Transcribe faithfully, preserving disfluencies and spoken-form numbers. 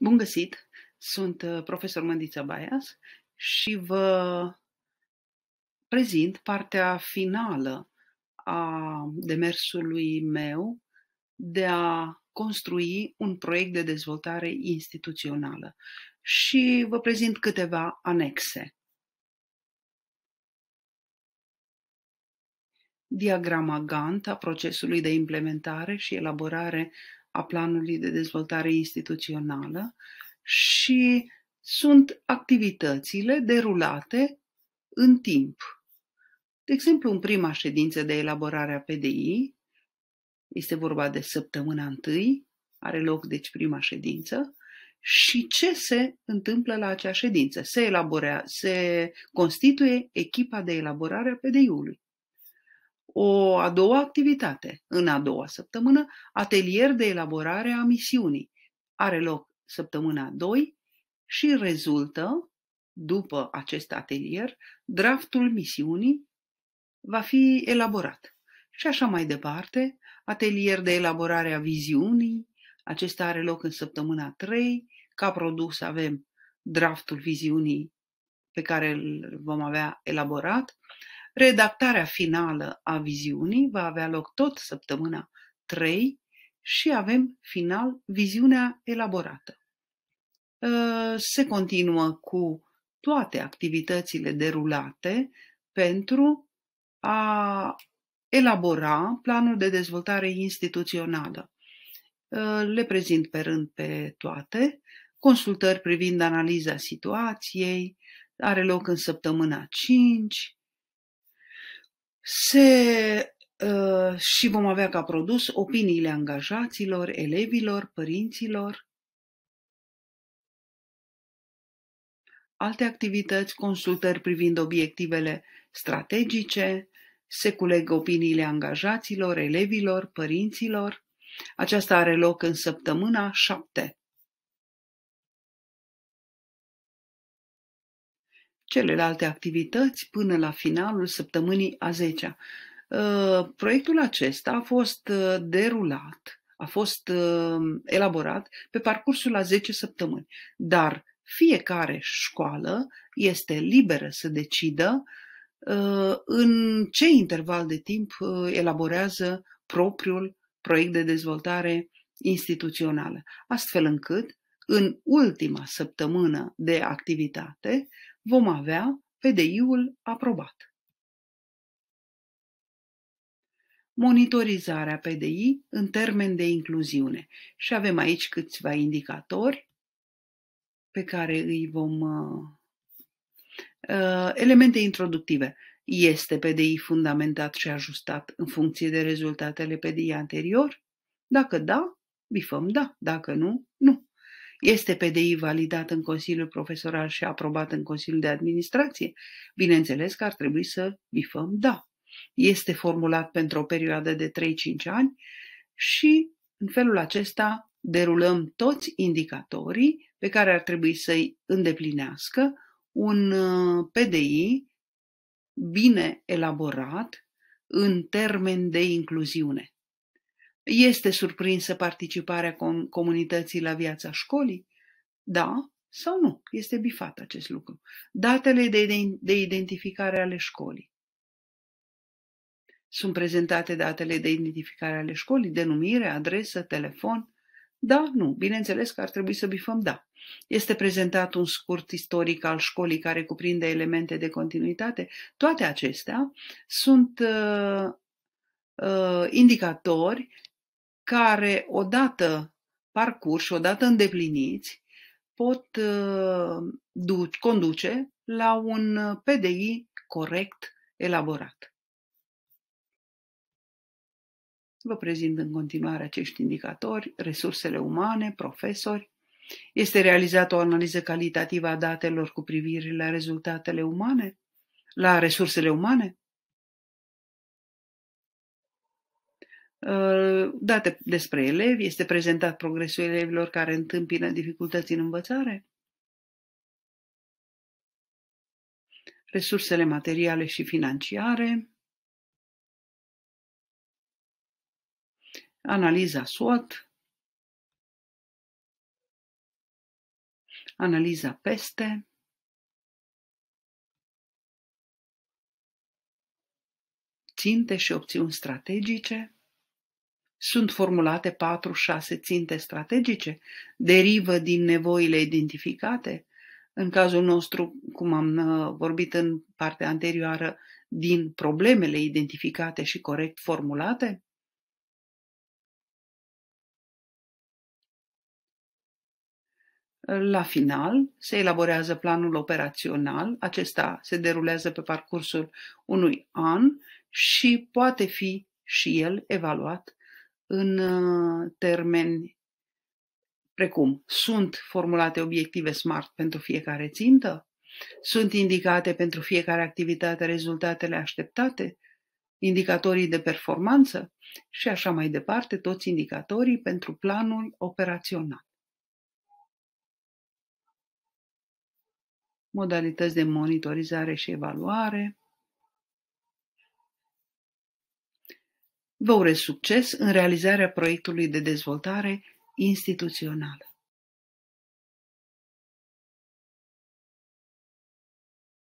Bun găsit! Sunt profesor Mândița Baias și vă prezint partea finală a demersului meu de a construi un proiect de dezvoltare instituțională și vă prezint câteva anexe. Diagrama Gantt a procesului de implementare și elaborare a planului de dezvoltare instituțională și sunt activitățile derulate în timp. De exemplu, în prima ședință de elaborare a P D I, este vorba de săptămâna întâi, are loc deci prima ședință, și ce se întâmplă la acea ședință? Se, elaborea, se constituie echipa de elaborare a P D I-ului. O a doua activitate, în a doua săptămână, atelier de elaborare a misiunii. Are loc săptămâna doi și rezultă, după acest atelier, draftul misiunii va fi elaborat. Și așa mai departe, atelier de elaborare a viziunii, acesta are loc în săptămâna trei, ca produs avem draftul viziunii pe care îl vom avea elaborat. Redactarea finală a viziunii va avea loc tot săptămâna trei și avem final viziunea elaborată. Se continuă cu toate activitățile derulate pentru a elabora planul de dezvoltare instituțională. Le prezint pe rând pe toate. Consultări privind analiza situației, are loc în săptămâna cinci. Se, uh, și vom avea ca produs opiniile angajaților, elevilor, părinților. Alte activități, consultări privind obiectivele strategice, se culeg opiniile angajaților, elevilor, părinților. Aceasta are loc în săptămâna șapte. Celelalte activități până la finalul săptămânii a zecea. Proiectul acesta a fost derulat, a fost elaborat pe parcursul a zece săptămâni, dar fiecare școală este liberă să decidă în ce interval de timp elaborează propriul proiect de dezvoltare instituțională, astfel încât în ultima săptămână de activitate vom avea P D I-ul aprobat. Monitorizarea P D I în termen de incluziune. Și avem aici câțiva indicatori pe care îi vom... Uh, elemente introductive. Este P D I fundamentat și ajustat în funcție de rezultatele P D I anterior? Dacă da, bifăm da. Dacă nu, nu. Este P D I validat în Consiliul Profesoral și aprobat în Consiliul de Administrație? Bineînțeles că ar trebui să bifăm da. Este formulat pentru o perioadă de trei cinci ani și în felul acesta derulăm toți indicatorii pe care ar trebui să-i îndeplinească un P D I bine elaborat în termen de incluziune. Este surprinsă participarea comunității la viața școlii? Da sau nu? Este bifat acest lucru. Datele de identificare ale școlii. Sunt prezentate datele de identificare ale școlii, denumire, adresă, telefon? Da, nu. Bineînțeles că ar trebui să bifăm da. Este prezentat un scurt istoric al școlii care cuprinde elemente de continuitate? Toate acestea sunt uh, uh, indicatori care odată parcurși, odată îndepliniți, pot uh, conduce la un P D I corect elaborat. Vă prezint în continuare acești indicatori, resursele umane, profesori. Este realizată o analiză calitativă a datelor cu privire la rezultatele umane, la resursele umane. Date despre elevi, este prezentat progresul elevilor care întâmpină dificultăți în învățare. Resursele materiale și financiare. Analiza SWOT. analiza PESTE, ținte și opțiuni strategice. Sunt formulate patru șase ținte strategice, derivă din nevoile identificate, în cazul nostru, cum am vorbit în partea anterioară, din problemele identificate și corect formulate. La final se elaborează planul operațional, acesta se derulează pe parcursul unui an și poate fi și el evaluat în termeni precum sunt formulate obiective SMART pentru fiecare țintă, sunt indicate pentru fiecare activitate rezultatele așteptate, indicatorii de performanță și așa mai departe, toți indicatorii pentru planul operațional. Modalități de monitorizare și evaluare. Vă urez succes în realizarea proiectului de dezvoltare instituțională.